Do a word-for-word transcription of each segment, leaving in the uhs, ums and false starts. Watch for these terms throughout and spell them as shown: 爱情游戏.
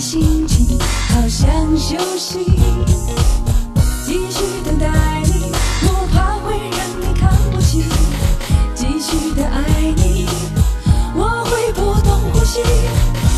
心情好想休息，继续等待你，我怕会让你看不清。继续的爱你，我会不懂呼吸。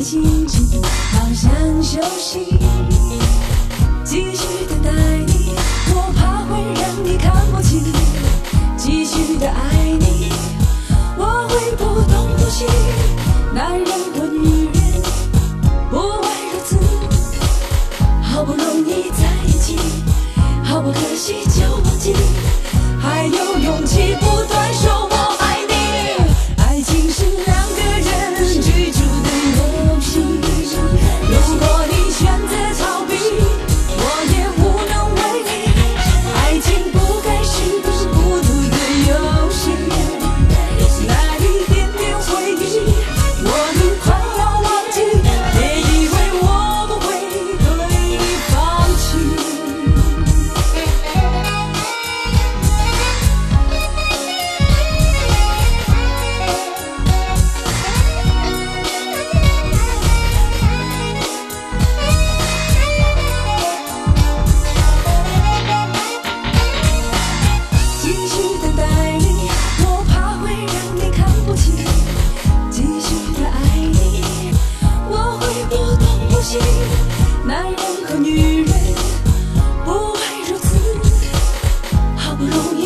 心情好想休息，继续等待你，我怕会让你看不清。继续的爱你，我会不懂呼吸。男人和女人，不外如此，好不容易在一起，好不可惜就忘记，还有勇气不断说我爱你。爱情是两个人追逐的。 如果你选择逃避，我也无能为力。爱情不该是个孤独的游戏，那一点点回忆，我已快要忘记。别以为我不会对你放弃。 男人和女人不外如此，好不容易。